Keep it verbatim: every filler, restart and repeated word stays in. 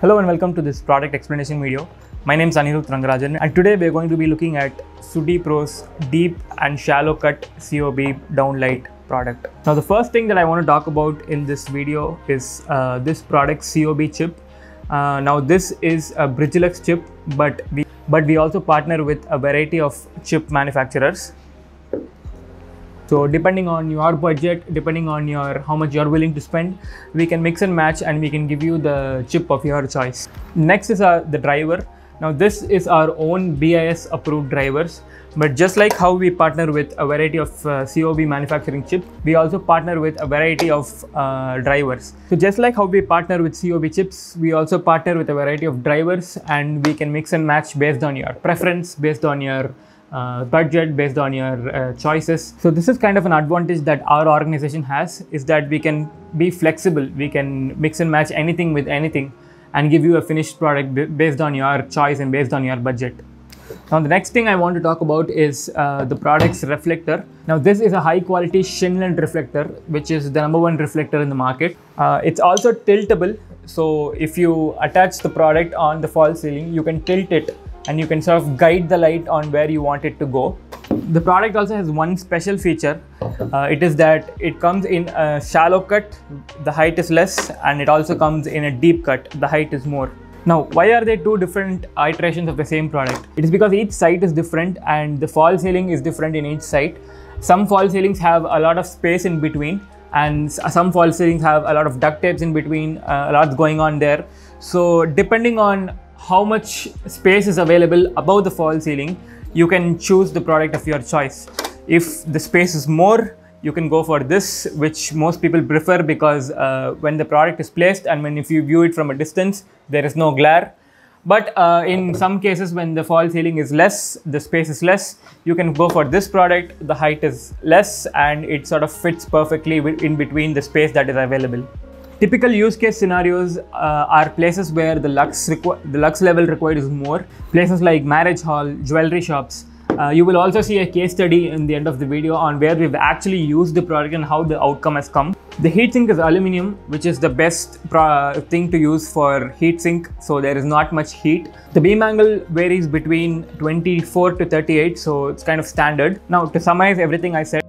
Hello and welcome to this product explanation video. My name is Anirudh Rangarajan and today we are going to be looking at Sudi Pro's deep and shallow cut C O B downlight product. Now the first thing that I want to talk about in this video is uh, this product's C O B chip. Uh, now this is a Bridgelux chip, but we, but we also partner with a variety of chip manufacturers. So depending on your budget, depending on your how much you're willing to spend, we can mix and match and we can give you the chip of your choice. Next is our, the driver. Now this is our own B I S approved drivers, but just like how we partner with a variety of uh, C O B manufacturing chip, we also partner with a variety of uh, drivers. So just like how we partner with C O B chips, we also partner with a variety of drivers and we can mix and match based on your preference, based on your Uh, budget, based on your uh, choices. So this is kind of an advantage that our organization has, is that we can be flexible, we can mix and match anything with anything and give you a finished product based on your choice and based on your budget. Now the next thing I want to talk about is uh, the product's reflector. Now this is a high quality shin length reflector, which is the number one reflector in the market. Uh, it's also tiltable, so if you attach the product on the false ceiling, you can tilt it and you can sort of guide the light on where you want it to go. The product also has one special feature. Uh, it is that it comes in a shallow cut, the height is less, and it also comes in a deep cut, the height is more. Now, why are there two different iterations of the same product? It is because each site is different and the fall ceiling is different in each site. Some fall ceilings have a lot of space in between, and some fall ceilings have a lot of duct tapes in between, uh, a lot going on there. So depending on how much space is available above the fall ceiling, you can choose the product of your choice. If the space is more, you can go for this, which most people prefer, because uh, when the product is placed and when if you view it from a distance, there is no glare. But uh, in some cases, when the fall ceiling is less, the space is less, you can go for this product. The height is less and it sort of fits perfectly in between the space that is available. Typical use case scenarios uh, are places where the lux, the lux level required is more. Places like marriage hall, jewelry shops. Uh, you will also see a case study in the end of the video on where we've actually used the product and how the outcome has come. The heatsink is aluminum, which is the best pro thing to use for heatsink, so there is not much heat. The beam angle varies between twenty-four to thirty-eight, so it's kind of standard. Now to summarize everything I said,